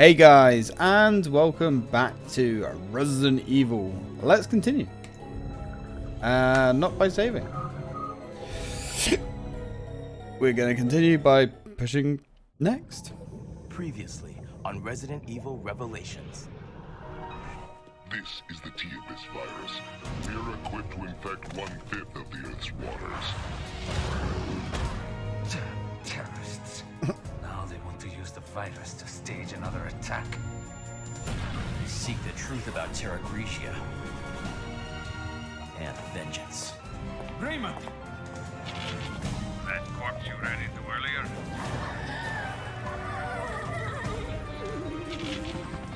Hey guys, and welcome back to Resident Evil. Let's continue. Not by saving. We're going to continue by pushing next. Previously on Resident Evil Revelations. This is the T-Abyss virus. We're equipped to infect 1/5 of the Earth's waters. Terrorists. Virus to stage another attack. They seek the truth about Terra Grecia and vengeance. Raymond! That corpse you ran into earlier?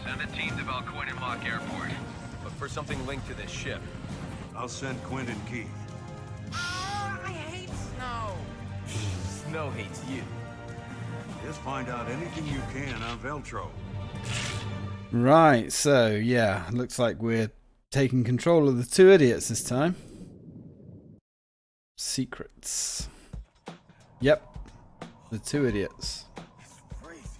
Send a team to Balcoyne and Mach Airport. Look for something linked to this ship. I'll send Quinn and Keith. I hate snow. Snow hates you. Just find out anything you can on Veltro. Right, so yeah, looks like we're taking control of the two idiots this time. Secrets. Yep, the two idiots. It's crazy.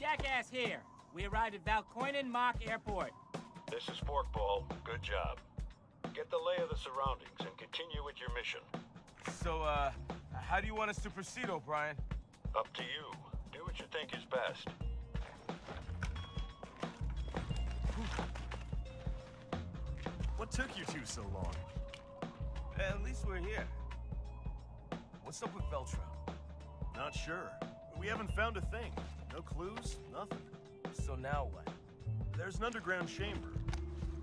Jackass here. We arrived at Balcoyne and Mach Airport. This is Forkball. Good job. Get the lay of the surroundings and continue with your mission. So, how do you want us to proceed, O'Brien? Up to you. Do what you think is best. What took you two so long? At least we're here. What's up with Veltro? Not sure. We haven't found a thing. No clues, nothing. So now what? There's an underground chamber.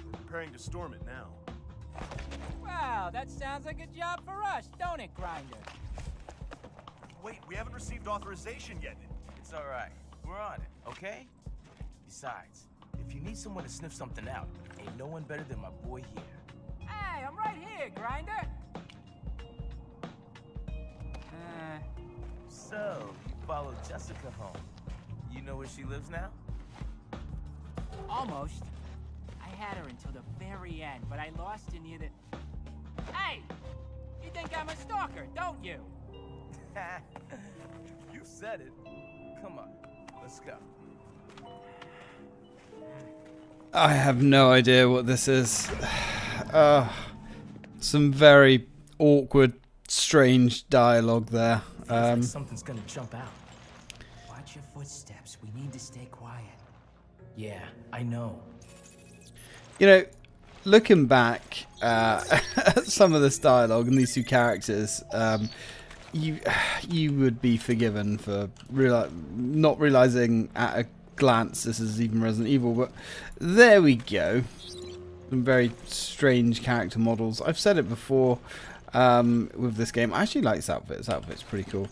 We're preparing to storm it now. Wow, that sounds like a job for us, don't it, Grinder? Wait, we haven't received authorization yet. It's all right. We're on it, okay? Besides, if you need someone to sniff something out, ain't no one better than my boy here. Hey, I'm right here, Grinder. So, you followed Jessica home. You know where she lives now? Almost. I had her until the very end, but I lost her near the... Hey! You think I'm a stalker, don't you? You said it. Come on, let's go. I have no idea what this is. Some very awkward, strange dialogue there. Feels like something's gonna jump out. Watch your footsteps. We need to stay quiet. Yeah, I know. You know, looking back at some of this dialogue and these two characters, you would be forgiven for not realizing at a glance this is even Resident Evil, but there we go. Some very strange character models. I've said it before with this game. I actually like this outfit. This outfit's pretty cool.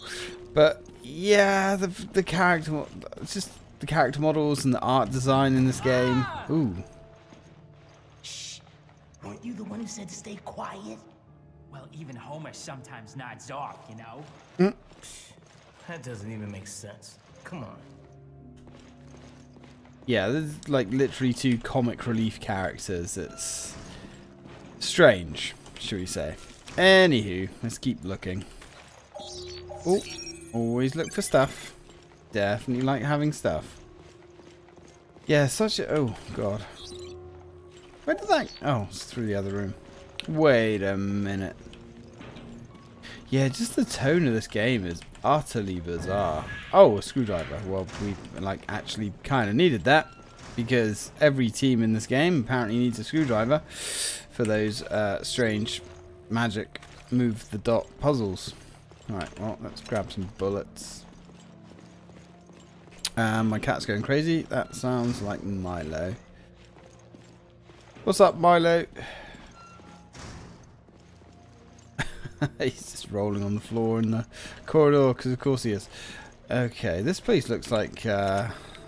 But yeah, the character, it's just the character models and the art design in this game. Ooh. Shh. Weren't you the one who said to stay quiet? Well, even Homer sometimes nods off, you know? Mm. That doesn't even make sense. Come on. Yeah, there's like literally two comic relief characters. It's strange, should we say. Anywho, let's keep looking. Oh, always look for stuff. Definitely like having stuff. Yeah, such a... Oh, God. Where did that... Oh, it's through the other room. Wait a minute. Yeah, just the tone of this game is utterly bizarre. Oh, a screwdriver. Well, we like actually kind of needed that because every team in this game apparently needs a screwdriver for those strange magic move the dot puzzles. All right, well, let's grab some bullets. My cat's going crazy. That sounds like Milo. What's up, Milo? He's just rolling on the floor in the corridor, because of course he is. Okay, this place looks like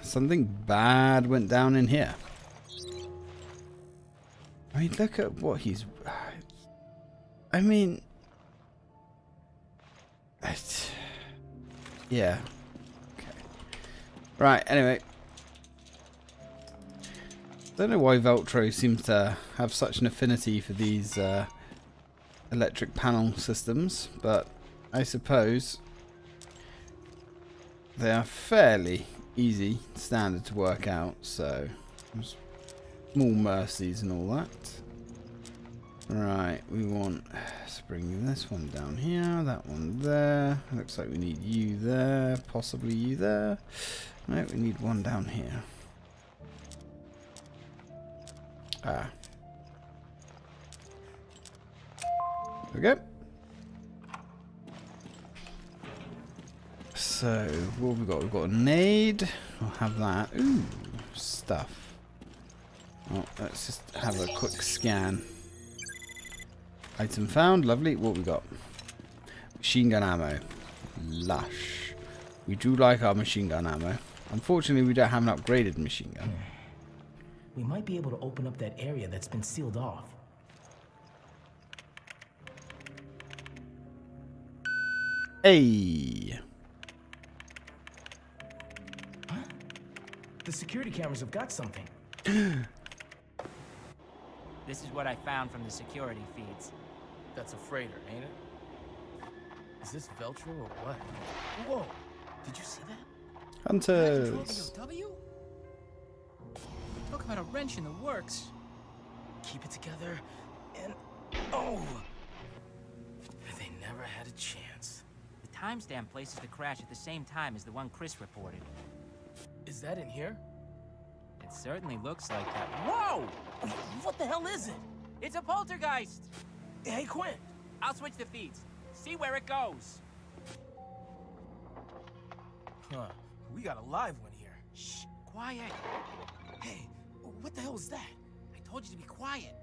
something bad went down in here. I mean, look at what he's... I mean... Yeah. Okay. Right, anyway. Don't know why Veltro seems to have such an affinity for these... electric panel systems, but I suppose they are fairly easy, standard to work out, so small mercies and all that. Right, we want to bring this one down here, that one there. Looks like we need you there, possibly you there. No, we need one down here. Ah. There we go. So, what have we got? We've got a nade. I'll have that. Ooh, stuff. Oh, let's just have a quick scan. Item found. Lovely. What have we got? Machine gun ammo. Lush. We do like our machine gun ammo. Unfortunately, we don't have an upgraded machine gun. We might be able to open up that area that's been sealed off. Hey. Huh? The security cameras have got something. This is what I found from the security feeds. That's a freighter, ain't it? Is this Veltro or what? Whoa! Did you see that? Hunters! Talk about a wrench in the works. Keep it together, and... Oh! They never had a chance. The timestamp places the crash at the same time as the one Chris reported. Is that in here? It certainly looks like that. Whoa! What the hell is it? It's a poltergeist! Hey, Quinn! I'll switch the feeds. See where it goes. Huh. We got a live one here. Shh! Quiet! Hey, what the hell was that? I told you to be quiet.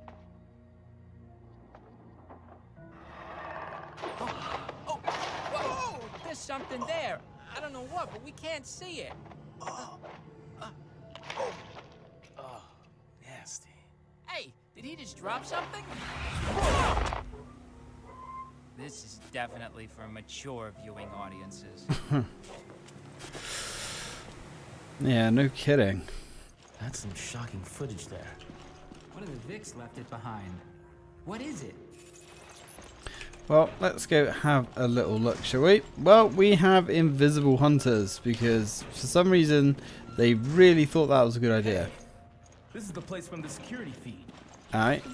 Oh! Oh! Whoa! There's something there. I don't know what, but we can't see it. Oh! Oh! Oh, nasty. Hey, did he just drop something? Whoa! This is definitely for mature viewing audiences. Yeah, no kidding. That's some shocking footage there. One of the Vicks left it behind. What is it? Well, let's go have a little look, shall we? Well, we have invisible hunters because for some reason they really thought that was a good idea. This is the place from the security feed. Alright.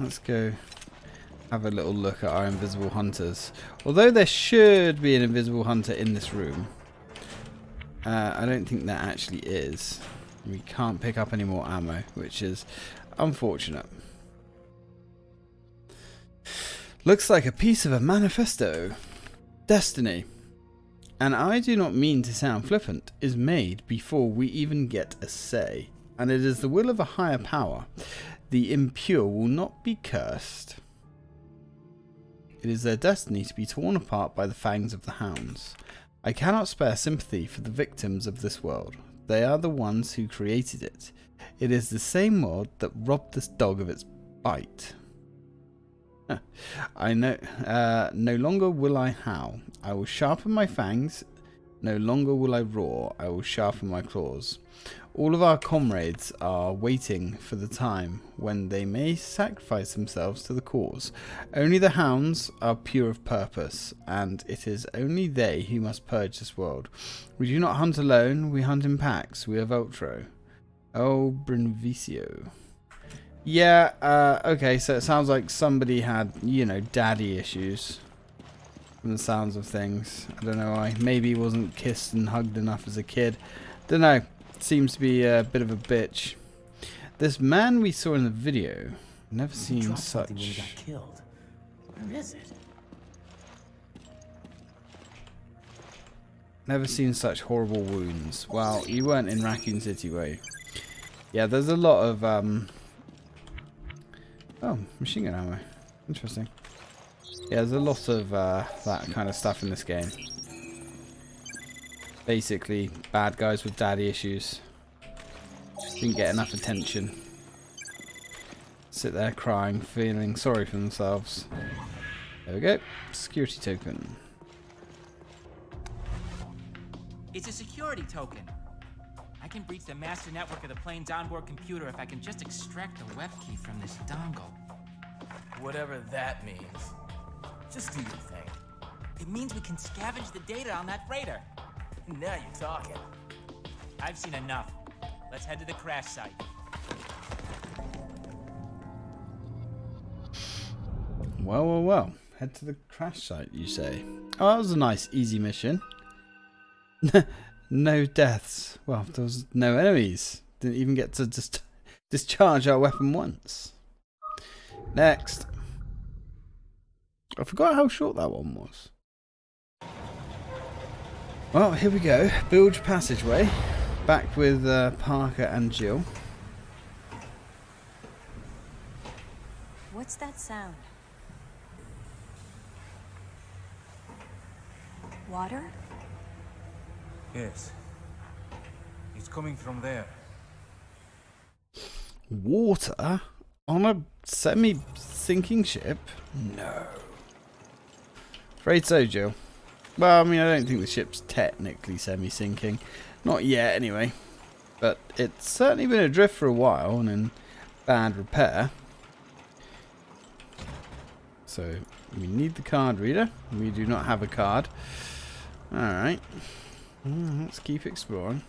Let's go have a little look at our invisible hunters. Although there should be an invisible hunter in this room. I don't think there actually is. We can't pick up any more ammo, which is unfortunate. Looks like a piece of a manifesto. Destiny, and I do not mean to sound flippant, is made before we even get a say, and it is the will of a higher power. The impure will not be cursed. It is their destiny to be torn apart by the fangs of the hounds. I cannot spare sympathy for the victims of this world. They are the ones who created it. It is the same world that robbed this dog of its bite. I know. No longer will I howl. I will sharpen my fangs. No longer will I roar. I will sharpen my claws. All of our comrades are waiting for the time when they may sacrifice themselves to the cause. Only the hounds are pure of purpose, and it is only they who must purge this world. We do not hunt alone, we hunt in packs. We are Veltro. Oh, Brinvicio. Yeah, okay, so it sounds like somebody had, you know, daddy issues. From the sounds of things. I don't know why. Maybe he wasn't kissed and hugged enough as a kid. Don't know. Seems to be a bit of a bitch. This man we saw in the video, never seen such. He got killed. Where is it? Never seen such horrible wounds. Well, you weren't in Raccoon City, were you? Yeah, there's a lot of oh, machine gun ammo. Interesting. Yeah, there's a lot of that kind of stuff in this game. Basically, bad guys with daddy issues. Didn't get enough attention. Sit there crying, feeling sorry for themselves. There we go. Security token. It's a security token. I can breach the master network of the plane's onboard computer if I can just extract the web key from this dongle. Whatever that means. Just do your thing. It means we can scavenge the data on that freighter. Now you're talking. I've seen enough. Let's head to the crash site. Well, well, well. Head to the crash site, you say? Oh, that was a nice, easy mission. No deaths. Well, there was no enemies. Didn't even get to just discharge our weapon once. Next. I forgot how short that one was. Well, here we go. Bilge passageway. Back with Parker and Jill. What's that sound? Water? Yes. It's coming from there. Water? On a semi-sinking ship? No. Afraid so, Jill. Well, I mean, I don't think the ship's technically semi-sinking. Not yet, anyway. But it's certainly been adrift for a while and in bad repair. So, we need the card reader. We do not have a card. Alright. Let's keep exploring.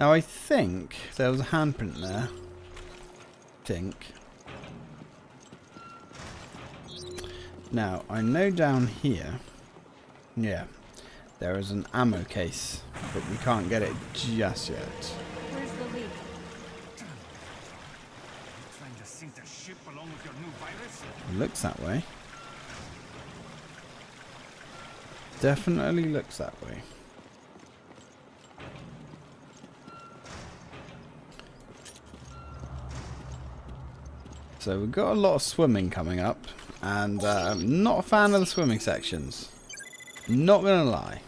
Now, I think there was a handprint there. I think. Now, I know down here, yeah, there is an ammo case, but we can't get it just yet. Where's the leak? Trying to sink the ship along with your new virus? It looks that way. Definitely looks that way. So we've got a lot of swimming coming up. And I'm not a fan of the swimming sections. Not gonna lie.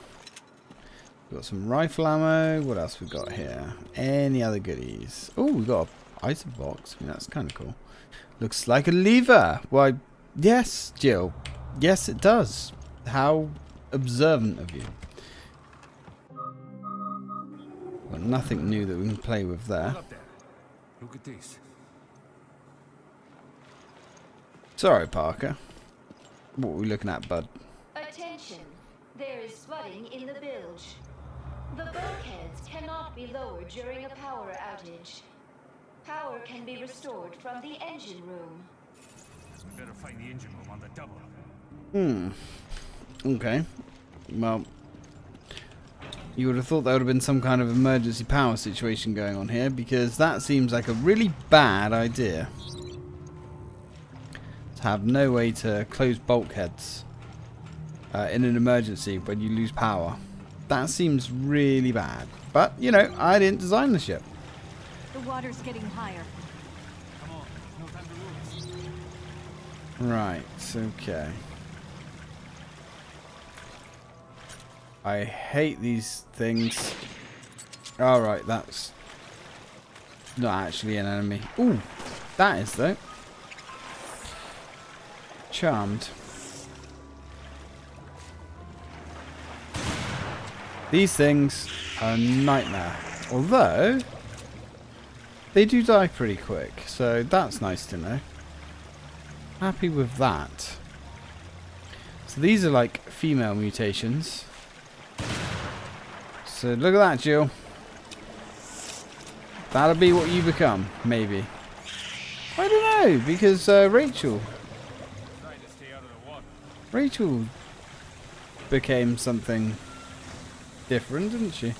We've got some rifle ammo. What else we got here? Any other goodies? Oh, we got a item box. I mean, that's kind of cool. Looks like a lever. Why, yes, Jill. Yes, it does. How observant of you. Well, nothing new that we can play with there. Look at this. Sorry, Parker. What are we looking at, bud? Attention. There is flooding in the bilge. The bulkheads cannot be lowered during a power outage. Power can be restored from the engine room. We better find the engine room on the double. Okay. Well, you would have thought there would have been some kind of emergency power situation going on here, because that seems like a really bad idea. Have no way to close bulkheads in an emergency when you lose power. That seems really bad. But, you know, I didn't design the ship. The water's getting higher. Come on, no time to lose. Right, okay. I hate these things. Alright, that's not actually an enemy. Ooh, that is though. Charmed. These things are a nightmare. Although, they do die pretty quick. So that's nice to know. Happy with that. So these are like female mutations. So look at that, Jill. That'll be what you become, maybe. I don't know, because Rachel became something different, didn't she?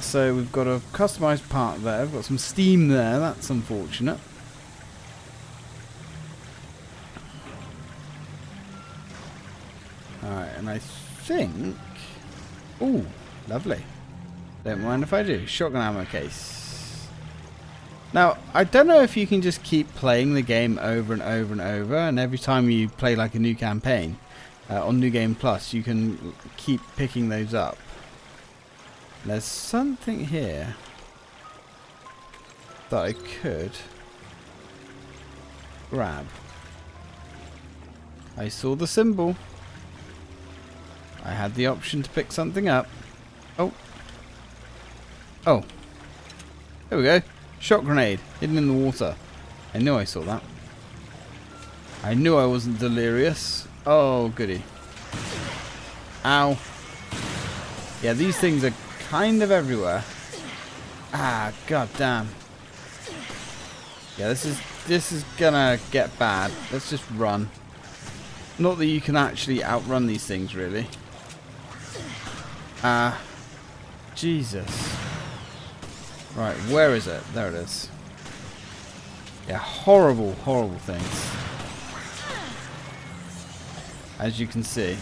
So we've got a customised part there. We've got some steam there. That's unfortunate. Alright, and I think... Ooh, lovely. Don't mind if I do. Shotgun ammo case. Now, I don't know if you can just keep playing the game over and over and over, and every time you play like a new campaign on New Game Plus, you can keep picking those up. There's something here that I could grab. I saw the symbol. I had the option to pick something up. Oh. Oh. There we go. Shot grenade hidden in the water. I knew I saw that. I knew I wasn't delirious. Oh, goody. Ow. Yeah, these things are kind of everywhere. Ah, goddamn. Yeah, this is gonna get bad. Let's just run. Not that you can actually outrun these things, really. Ah. Jesus. Right, where is it? There it is. Yeah, horrible, horrible things. As you can see.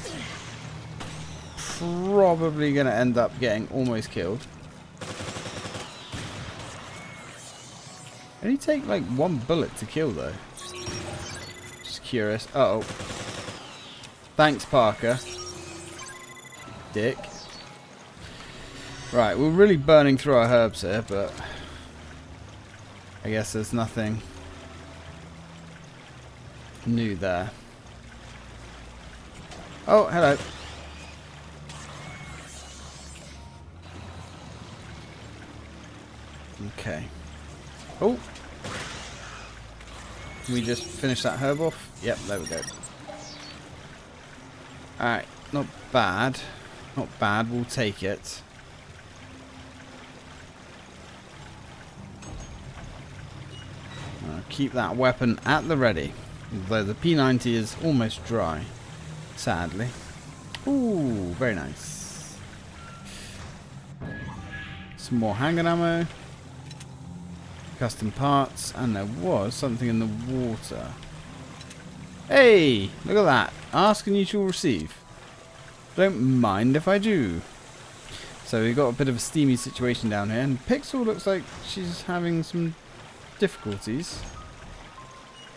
Probably going to end up getting almost killed. Only take like one bullet to kill though. Just curious. Uh oh. Thanks, Parker. Dick. Right, we're really burning through our herbs here, but I guess there's nothing new there. Oh, hello. Okay. Oh! Can we just finish that herb off? Yep, there we go. Alright, not bad. Not bad, we'll take it. I'll keep that weapon at the ready. Although the P90 is almost dry. Sadly. Ooh, very nice. Some more handgun ammo. Custom parts, and there was something in the water. Hey, look at that. Ask and you shall receive. Don't mind if I do. So we've got a bit of a steamy situation down here, and Pixel looks like she's having some difficulties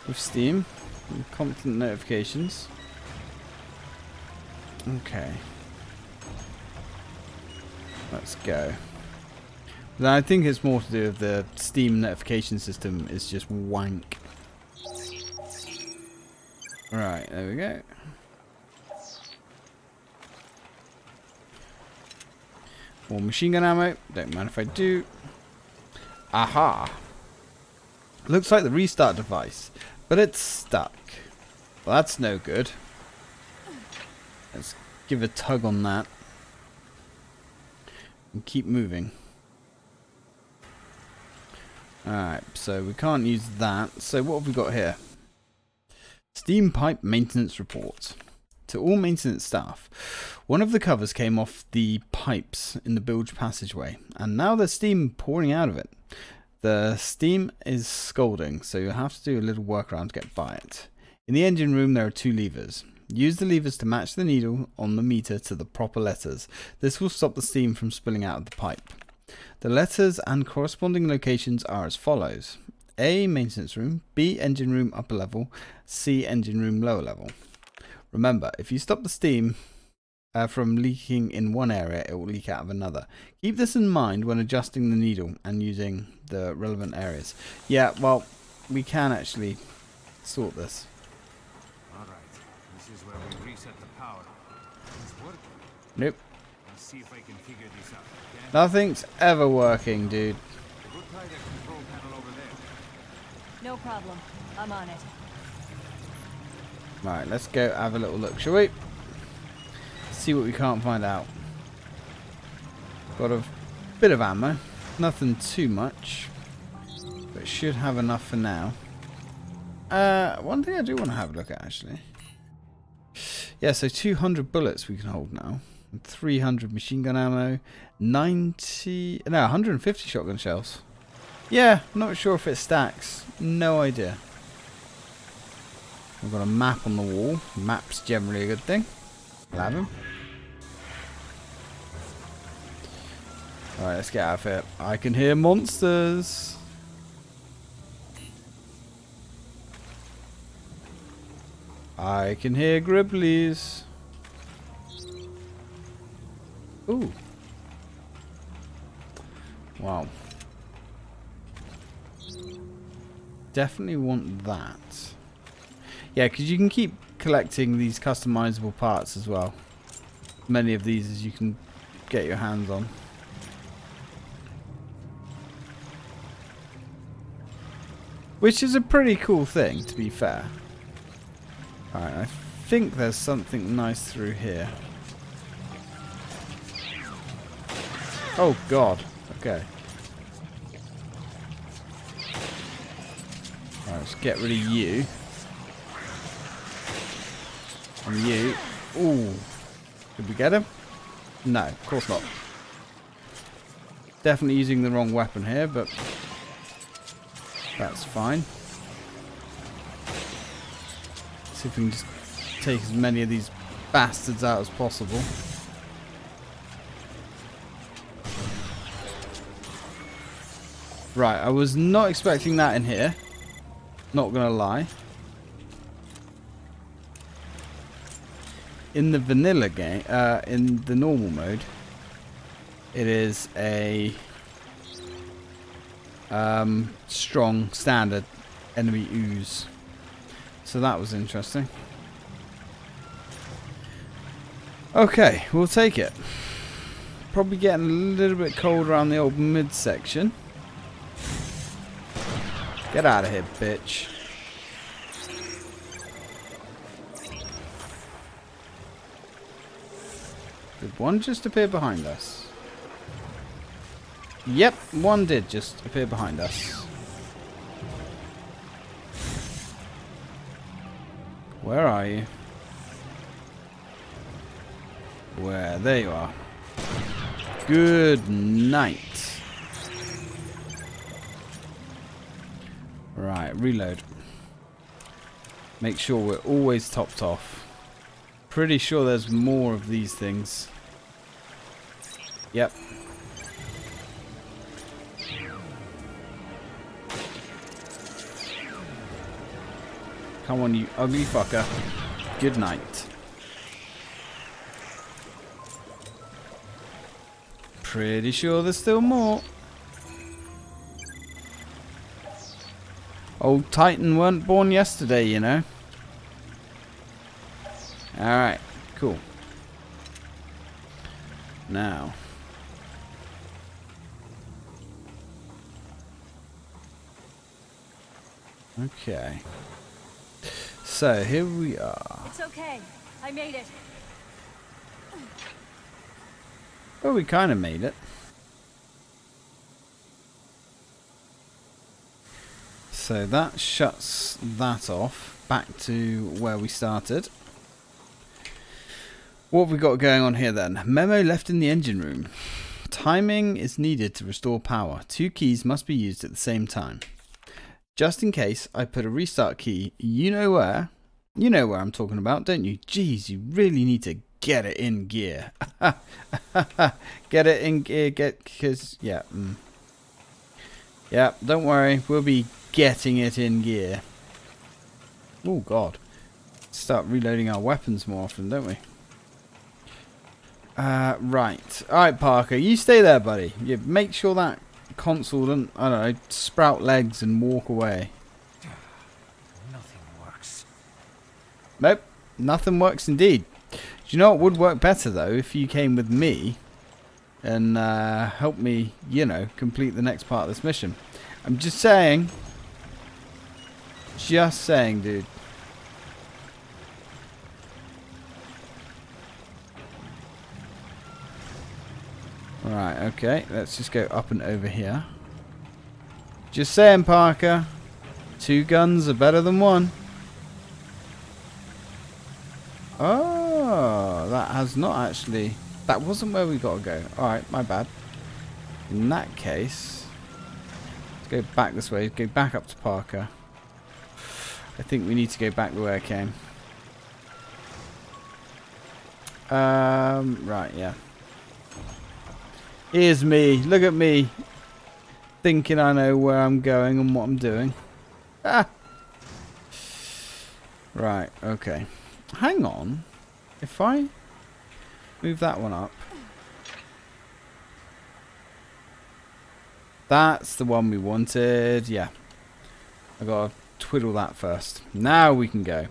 with Steam and constant notifications. Okay, let's go. I think it's more to do with the Steam notification system is just wank. Right, there we go. More machine gun ammo. Don't mind if I do. Aha! Looks like the restart device, but it's stuck. Well, that's no good. Let's give a tug on that. And keep moving. Alright, so we can't use that. So what have we got here? Steam pipe maintenance report. To all maintenance staff, one of the covers came off the pipes in the bilge passageway, and now there's steam pouring out of it. The steam is scalding, so you'll have to do a little workaround to get by it. In the engine room there are two levers. Use the levers to match the needle on the meter to the proper letters. This will stop the steam from spilling out of the pipe. The letters and corresponding locations are as follows. A, maintenance room. B, engine room, upper level. C, engine room, lower level. Remember, if you stop the steam from leaking in one area, it will leak out of another. Keep this in mind when adjusting the needle and using the relevant areas. Yeah, well, we can actually sort this. All right, this is where we reset the power. It's working. Nope. Let's see if I can figure this out. Nothing's ever working, dude. We'll try the control panel over there. No problem. I'm on it. Right, let's go have a little look, shall we? See what we can't find out. Got a bit of ammo. Nothing too much. But should have enough for now. One thing I do want to have a look at, actually. Yeah, so 200 bullets we can hold now. 300 machine gun ammo, 150 shotgun shells. Yeah, I'm not sure if it stacks. No idea. We've got a map on the wall. Map's generally a good thing. We'll have them. Alright, let's get out of here. I can hear monsters. I can hear gribblies. Ooh. Wow. Definitely want that. Yeah, because you can keep collecting these customizable parts as well. Many of these as you can get your hands on. Which is a pretty cool thing, to be fair. Alright, I think there's something nice through here. Oh god, okay. Alright, let's get rid of you. And you. Ooh. Did we get him? No, of course not. Definitely using the wrong weapon here, but that's fine. Let's see if we can just take as many of these bastards out as possible. Right, I was not expecting that in here. Not gonna lie. In the vanilla game, in the normal mode, it is a strong standard enemy ooze. So that was interesting. Okay, we'll take it. Probably getting a little bit cold around the old midsection. Get out of here, bitch. Did one just appear behind us? Yep, one did just appear behind us. Where are you? Where? There you are. Good night. Right, reload. Make sure we're always topped off. Pretty sure there's more of these things. Yep. Come on, you ugly fucker. Good night. Pretty sure there's still more. Old Titan weren't born yesterday, you know. Alright, cool. Now. Okay. So, here we are. It's okay. I made it. Well, we kind of made it. So that shuts that off. Back to where we started. What have we got going on here then? Memo left in the engine room. Timing is needed to restore power. 2 keys must be used at the same time. Just in case, I put a restart key. You know where? You know where I'm talking about, don't you? Jeez, you really need to get it in gear. Get it in gear, yeah. Mm. Yeah, don't worry. We'll be getting it in gear. Oh, God. Start reloading our weapons more often, don't we? Right. Alright, Parker, you stay there, buddy. You make sure that console doesn't, I don't know, sprout legs and walk away. Nothing works. Nope. Nothing works indeed. Do you know what would work better, though, if you came with me and helped me, you know, complete the next part of this mission? I'm just saying. Just saying, dude. Right, okay, let's just go up and over here. Just saying, Parker. 2 guns are better than one. Oh, that has not actually... That wasn't where we got to go. Alright, my bad. In that case... Let's go back this way. Go back up to Parker. I think we need to go back the way I came. Right, yeah. Here's me. Look at me. Thinking I know where I'm going and what I'm doing. Ah! Right, okay. Hang on. If I move that one up. That's the one we wanted. Yeah. I gotta twiddle that first. Now we can go.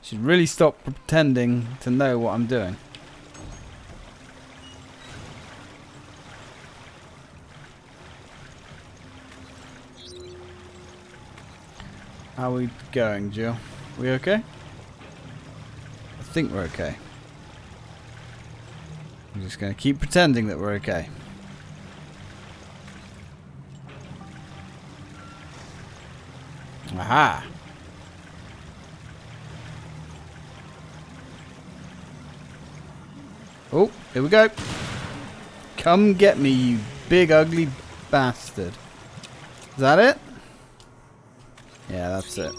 Should really stop pretending to know what I'm doing. How are we going, Jill? We okay? I think we're okay. I'm just going to keep pretending that we're okay. Aha! Oh, here we go. Come get me, you big ugly bastard. Is that it? Yeah, that's it.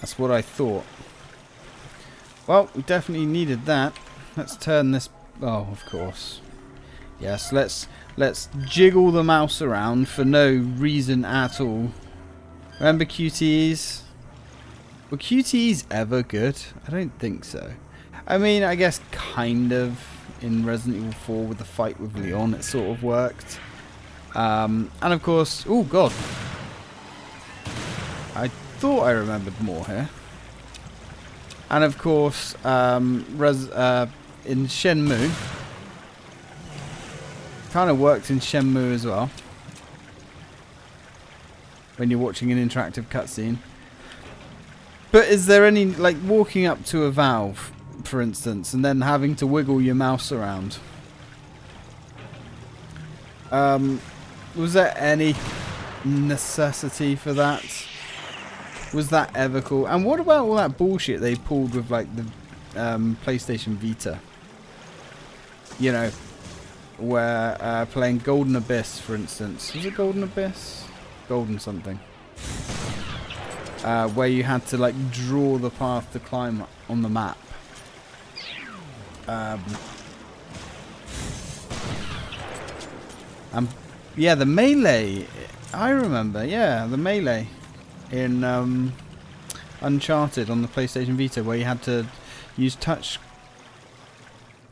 That's what I thought. Well, we definitely needed that. Let's turn this... Oh, of course. Yes, let's jiggle the mouse around for no reason at all. Remember QTEs? Were QTEs ever good? I don't think so. I mean, I guess kind of in Resident Evil 4 with the fight with Leon, it sort of worked. And of course, oh god, I thought I remembered more here. And of course, in Shenmue, kind of worked in Shenmue as well. When you're watching an interactive cutscene. But is there any, like, walking up to a valve, for instance, and then having to wiggle your mouse around. Was there any necessity for that? Was that ever cool? And what about all that bullshit they pulled with, like, the PlayStation Vita? You know, where playing Golden Abyss, for instance. Was it Golden Abyss? Golden something. Where you had to, like, draw the path to climb on the map. Yeah, the melee, I remember, yeah, the melee in Uncharted on the PlayStation Vita, where you had to use touch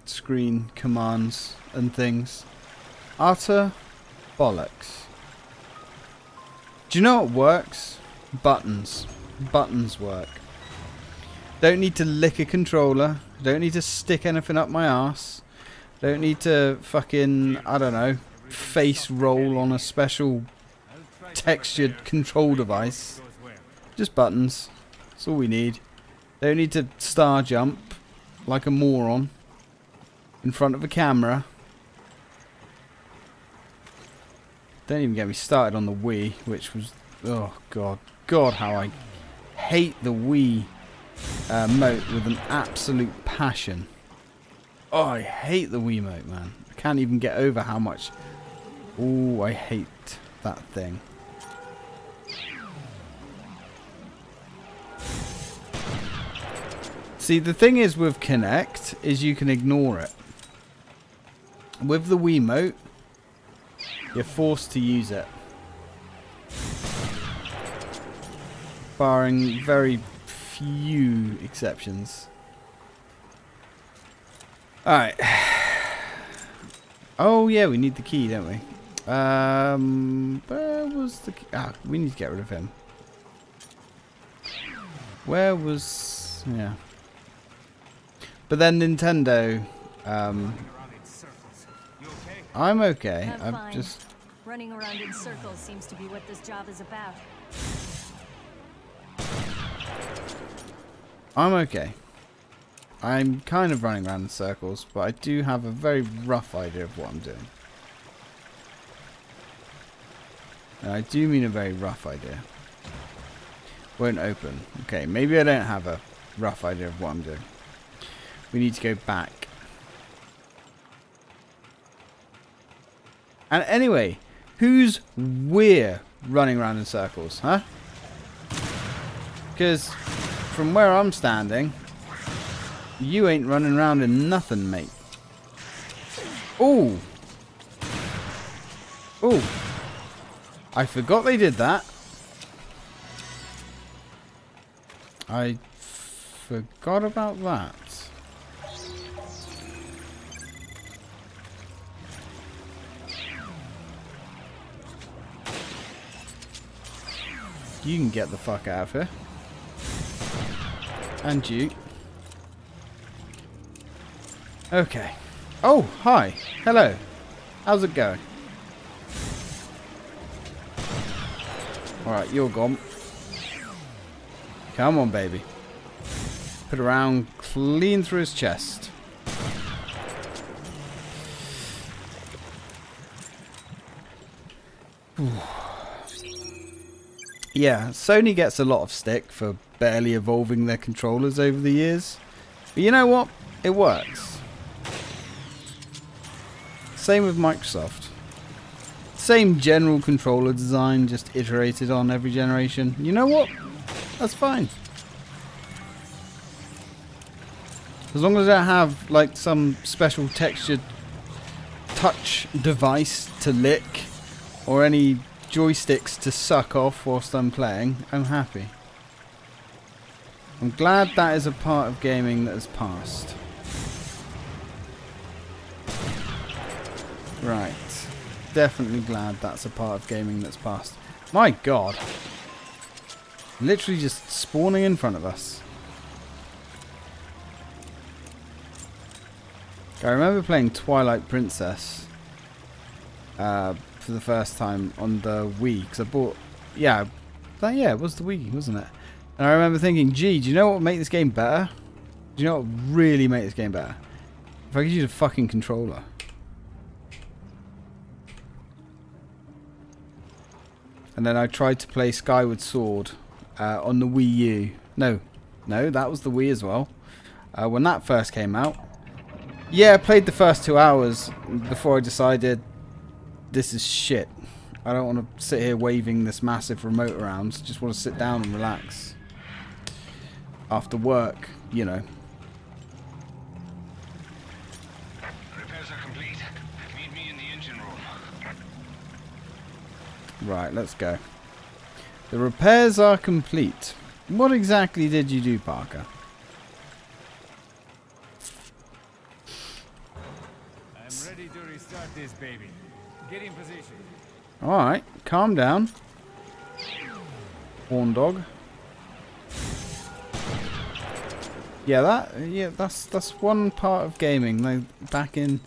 screen commands and things. Utter bollocks. Do you know what works? Buttons. Buttons work. Don't need to lick a controller. Don't need to stick anything up my ass. Don't need to fucking, I don't know, face roll on a special textured control device. Just buttons. That's all we need. Don't need to star jump like a moron in front of a camera. Don't even get me started on the Wii, which was, oh god, god how I hate the Wii mote with an absolute passion. Oh, I hate the Wiimote, man. I can't even get over how much... Oh, I hate that thing. See, the thing is with Kinect is you can ignore it. With the Wiimote, you're forced to use it. Barring very... few exceptions. Alright. Oh yeah, we need the key, don't we? Where was the key? Ah, we need to get rid of him. Where was... yeah. But then Nintendo... I'm okay. I'm just... running around in circles seems to be what this job is about. I'm okay. I'm kind of running around in circles, but I do have a very rough idea of what I'm doing. And I do mean a very rough idea. Won't open. Okay, maybe I don't have a rough idea of what I'm doing. We need to go back. And anyway, who's we're running around in circles, huh? Because... from where I'm standing, you ain't running around in nothing, mate. Ooh. Ooh. I forgot they did that. I forgot about that. You can get the fuck out of here. And you. Okay. Oh, hi. Hello. How's it going? Alright, you're gone. Come on, baby. Put a round clean through his chest. Ooh. Yeah, Sony gets a lot of stick for barely evolving their controllers over the years. But you know what? It works. Same with Microsoft. Same general controller design, just iterated on every generation. You know what? That's fine. As long as I have, like, some special textured touch device to lick or any joysticks to suck off whilst I'm playing, I'm happy. I'm glad that is a part of gaming that has passed. Right. Definitely glad that's a part of gaming that's passed. My god. Literally just spawning in front of us. I remember playing Twilight Princess for the first time on the Wii, because I bought... Yeah, it was the Wii, wasn't it? And I remember thinking, gee, do you know what would make this game better? Do you know what would really make this game better? If I could use a fucking controller. And then I tried to play Skyward Sword on the Wii U. No, that was the Wii as well. When that first came out. Yeah, I played the first 2 hours before I decided this is shit. I don't want to sit here waving this massive remote around. I just want to sit down and relax. After work, you know. Repairs are complete. Meet me in the engine room. Right, let's go. The repairs are complete. What exactly did you do, Parker? This baby. Get in position. Alright, calm down. Horn dog. Yeah, that's one part of gaming. Like back in,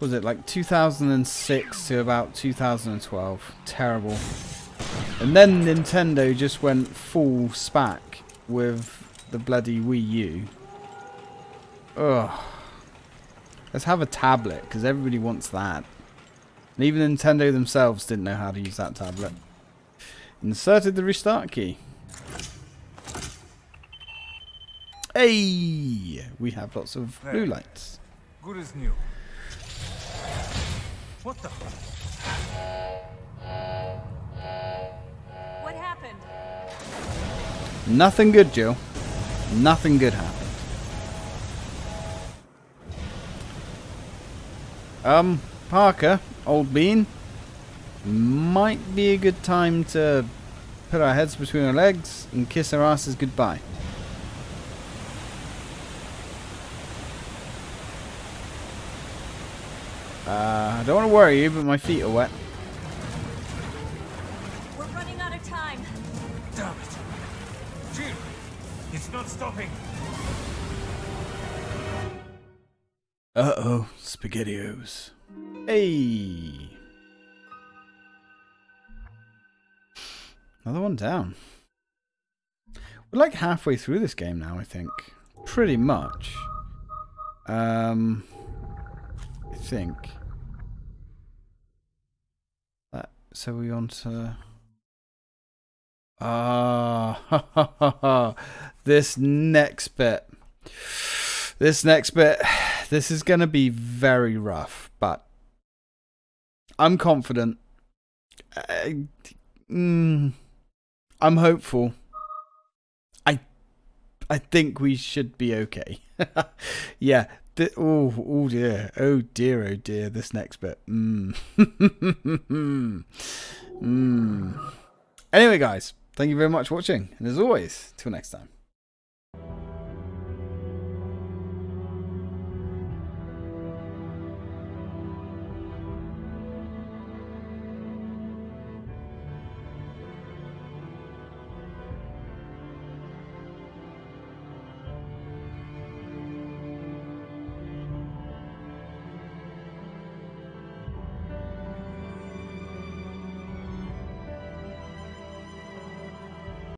was it like 2006 to about 2012. Terrible. And then Nintendo just went full SPAC with the bloody Wii U. Ugh. Let's have a tablet, because everybody wants that. And even Nintendo themselves didn't know how to use that tablet. Inserted the restart key. Hey! We have lots of blue lights. Good as new. What the? What happened? Nothing good, Jill. Nothing good happened. Parker, old bean, might be a good time to put our heads between our legs and kiss our asses goodbye. I don't want to worry you, but my feet are wet. We're running out of time. Damn it. Jill, it's not stopping. Uh-oh, SpaghettiOs. Hey! Another one down. We're like halfway through this game now, I think. Pretty much. I think. So we on to... This next bit. This is going to be very rough, but I'm confident. I'm hopeful. I think we should be okay. Yeah. Oh dear. Oh dear. Oh dear. This next bit. Anyway, guys, thank you very much for watching, and as always, till next time.